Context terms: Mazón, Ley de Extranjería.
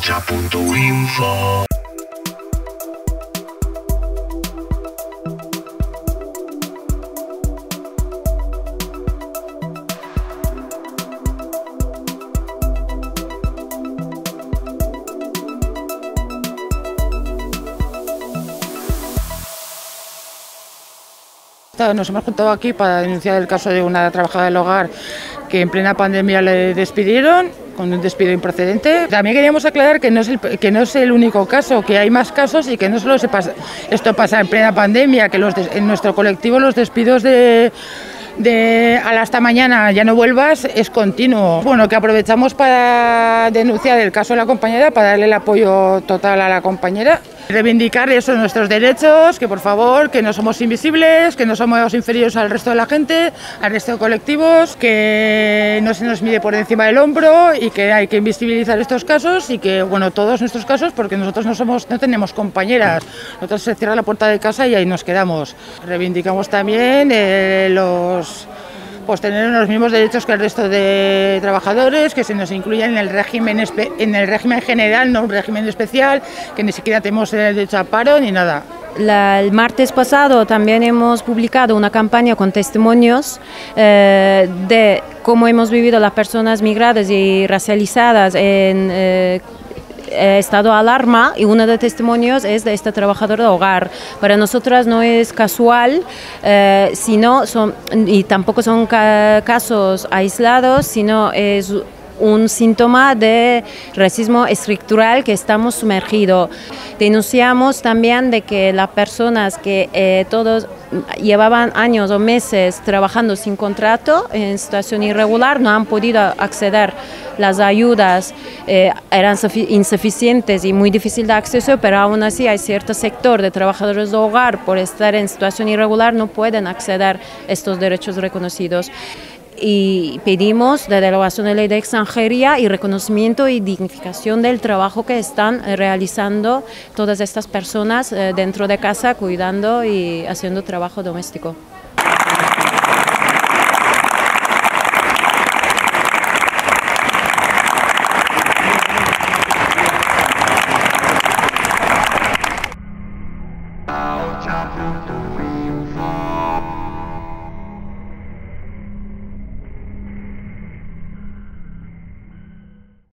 www.rocha.info. Nos hemos juntado aquí para denunciar el caso de una trabajadora del hogar que en plena pandemia le despidieron con un despido improcedente. También queríamos aclarar que no es el único caso, que hay más casos y que no solo esto pasa en plena pandemia, que en nuestro colectivo los despidos de al hasta mañana ya no vuelvas es continuo. Bueno, que aprovechamos para denunciar el caso de la compañera, para darle el apoyo total a la compañera. Reivindicar eso, nuestros derechos, que por favor, que no somos invisibles, que no somos inferiores al resto de la gente, al resto de colectivos, que no se nos mide por encima del hombro y que hay que invisibilizar estos casos y que, bueno, todos nuestros casos, porque nosotros no tenemos compañeras, nosotros se cierra la puerta de casa y ahí nos quedamos. Reivindicamos también pues tener los mismos derechos que el resto de trabajadores, que se nos incluyan en el régimen general, no un régimen especial, que ni siquiera tenemos el derecho a paro ni nada. El martes pasado también hemos publicado una campaña con testimonios de cómo hemos vivido las personas migradas y racializadas en estado de alarma, y uno de los testimonios es de esta trabajadora de hogar. Para nosotras no es casual, y tampoco son casos aislados, sino es un síntoma de racismo estructural que estamos sumergidos. Denunciamos también de que las personas que todos llevaban años o meses trabajando sin contrato en situación irregular no han podido acceder. Las ayudas eran insuficientes y muy difícil de acceso, pero aún así hay cierto sector de trabajadores de hogar, por estar en situación irregular, no pueden acceder a estos derechos reconocidos. Y pedimos la derogación de la Ley de Extranjería y reconocimiento y dignificación del trabajo que están realizando todas estas personas dentro de casa, cuidando y haciendo trabajo doméstico.